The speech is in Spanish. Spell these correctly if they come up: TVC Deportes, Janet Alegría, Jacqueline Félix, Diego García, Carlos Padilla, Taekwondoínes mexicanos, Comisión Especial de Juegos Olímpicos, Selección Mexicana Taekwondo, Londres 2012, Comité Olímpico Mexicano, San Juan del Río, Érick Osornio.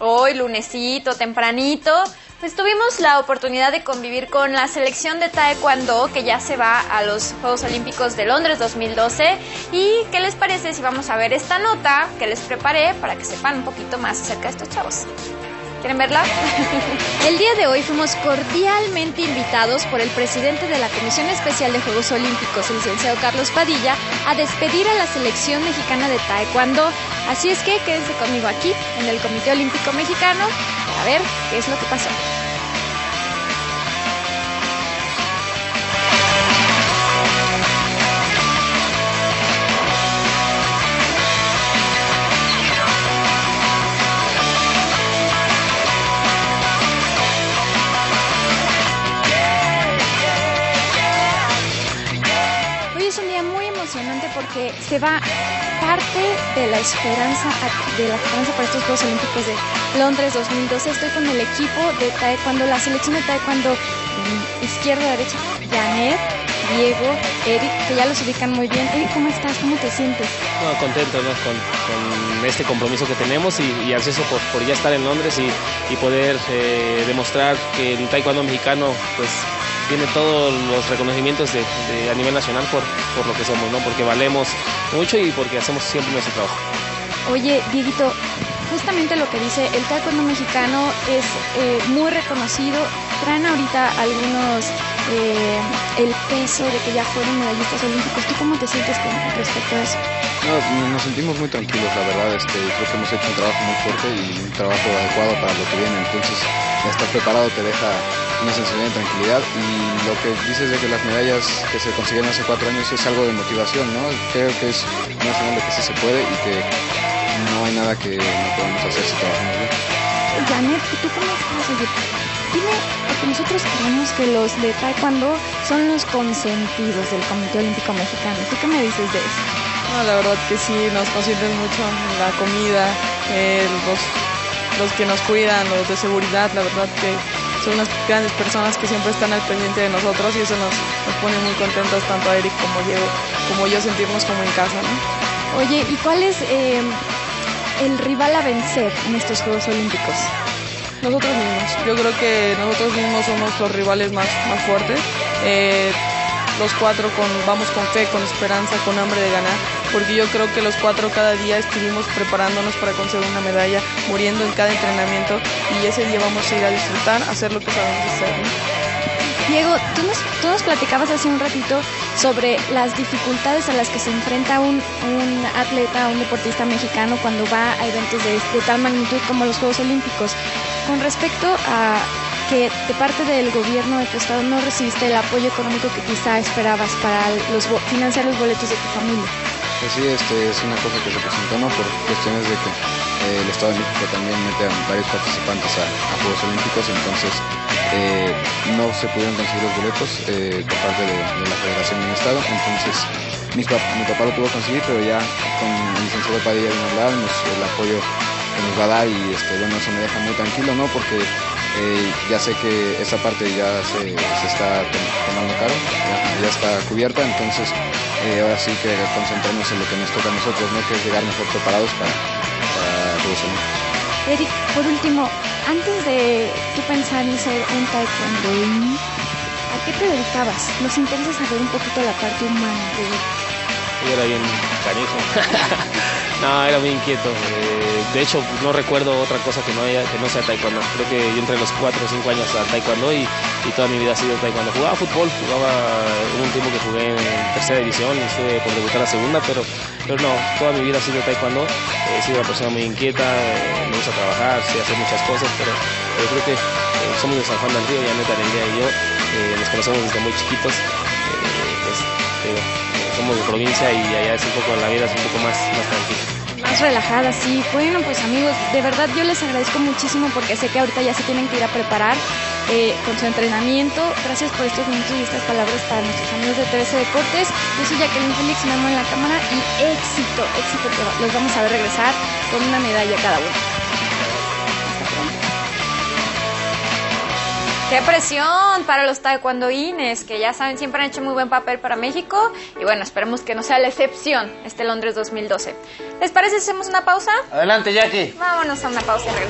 hoy, lunesito, tempranito, pues tuvimos la oportunidad de convivir con la selección de Taekwondo que ya se va a los Juegos Olímpicos de Londres 2012. ¿Y qué les parece si vamos a ver esta nota que les preparé para que sepan un poquito más acerca de estos chavos? ¿Quieren verla? El día de hoy fuimos cordialmente invitados por el presidente de la Comisión Especial de Juegos Olímpicos, el licenciado Carlos Padilla, a despedir a la selección mexicana de Taekwondo. Así es que quédense conmigo aquí, en el Comité Olímpico Mexicano, para ver qué es lo que pasó. Porque se va parte de la esperanza para estos Juegos Olímpicos de Londres 2012. Estoy con el equipo de Taekwondo, la selección de Taekwondo izquierda, derecha, Janet, Diego, Eric, que ya los ubican muy bien. Eric, ¿cómo estás? ¿Cómo te sientes? No, contento, ¿no? Con este compromiso que tenemos y ansioso por ya estar en Londres y poder demostrar que el Taekwondo mexicano, pues, tiene todos los reconocimientos a nivel nacional por lo que somos, ¿no? Porque valemos mucho y porque hacemos siempre nuestro trabajo. Oye, Dieguito, justamente lo que dice, el taekwondo mexicano es muy reconocido. Traen ahorita algunos el peso de que ya fueron medallistas olímpicos. ¿Tú cómo te sientes con respecto a eso? No, nos sentimos muy tranquilos, la verdad. Creo que hemos hecho un trabajo muy fuerte y un trabajo adecuado para lo que viene. Entonces, ya estar preparado te deja una sensación de tranquilidad, y lo que dices de que las medallas que se consiguieron hace 4 años es algo de motivación, ¿no? Creo que es una señal de que sí se puede y que no hay nada que no podamos hacer si trabajamos bien. Janet, ¿tú cómo estás? Oye, dime, porque nosotros creemos que los de Taekwondo son los consentidos del Comité Olímpico Mexicano. ¿Tú qué me dices de eso? No, la verdad que sí, nos consienten mucho la comida, los que nos cuidan, los de seguridad, la verdad que son unas grandes personas que siempre están al pendiente de nosotros, y eso nos pone muy contentos, tanto a Eric como Diego, como yo, sentirnos como en casa, ¿no? Oye, ¿y cuál es el rival a vencer en estos Juegos Olímpicos? Nosotros mismos. Yo creo que nosotros mismos somos los rivales más fuertes. Los cuatro vamos con fe, con esperanza, con hambre de ganar, porque yo creo que los cuatro cada día estuvimos preparándonos para conseguir una medalla, muriendo en cada entrenamiento, y ese día vamos a ir a disfrutar, a hacer lo que sabemos hacer, ¿no? Diego, tú nos platicabas hace un ratito sobre las dificultades a las que se enfrenta un atleta, un deportista mexicano cuando va a eventos de tal magnitud como los Juegos Olímpicos. Con respecto a que de parte del gobierno de tu estado no recibiste el apoyo económico que quizá esperabas para financiar los boletos de tu familia. Pues sí, es una cosa que se presentó, ¿no? Por cuestiones de que el Estado de México también mete a varios participantes a Juegos Olímpicos, entonces no se pudieron conseguir los boletos por parte de la Federación del Estado. Entonces mi papá lo pudo conseguir, pero ya con el licenciado Padilla de hablar, el apoyo que nos va a dar, y bueno, eso me deja muy tranquilo, ¿no? Porque ya sé que esa parte ya se está tomando caro, ya está cubierta, entonces ahora sí que concentrarnos en lo que nos toca a nosotros, ¿no? Que es llegar mejor preparados para Juegos Olímpicos. Eric, por último, antes de tú pensar en ser un taekwondo, ¿a qué te dedicabas? Nos interesa saber un poquito la parte humana de Eric. Yo era bien canijo. No, era muy inquieto. De hecho, no recuerdo otra cosa que no sea taekwondo. Creo que yo entré a los 4 o 5 años a taekwondo y toda mi vida ha sido taekwondo. Jugaba fútbol, hubo un tiempo que jugué en tercera división y estuve por debutar a segunda, pero no, toda mi vida ha sido taekwondo. He sido una persona muy inquieta, me gusta trabajar, sé hacer muchas cosas, pero creo que somos de San Juan del Río, Janet Alegría y yo, nos conocemos desde muy chiquitos. Somos de provincia y allá es un poco, la vida es un poco más tranquila. Más relajada, sí. Bueno, pues amigos, de verdad yo les agradezco muchísimo, porque sé que ahorita ya se tienen que ir a preparar con su entrenamiento. Gracias por estos minutos y estas palabras para nuestros amigos de TVC Deportes. Yo soy Jacqueline Félix, me amo en la cámara, y éxito, éxito, que los vamos a ver regresar con una medalla cada uno. Hasta pronto. ¡Qué presión para los taekwondoines, que ya saben, siempre han hecho muy buen papel para México! Y bueno, esperemos que no sea la excepción este Londres 2012. ¿Les parece si hacemos una pausa? Adelante, Jackie. Vámonos a una pausa y regresamos.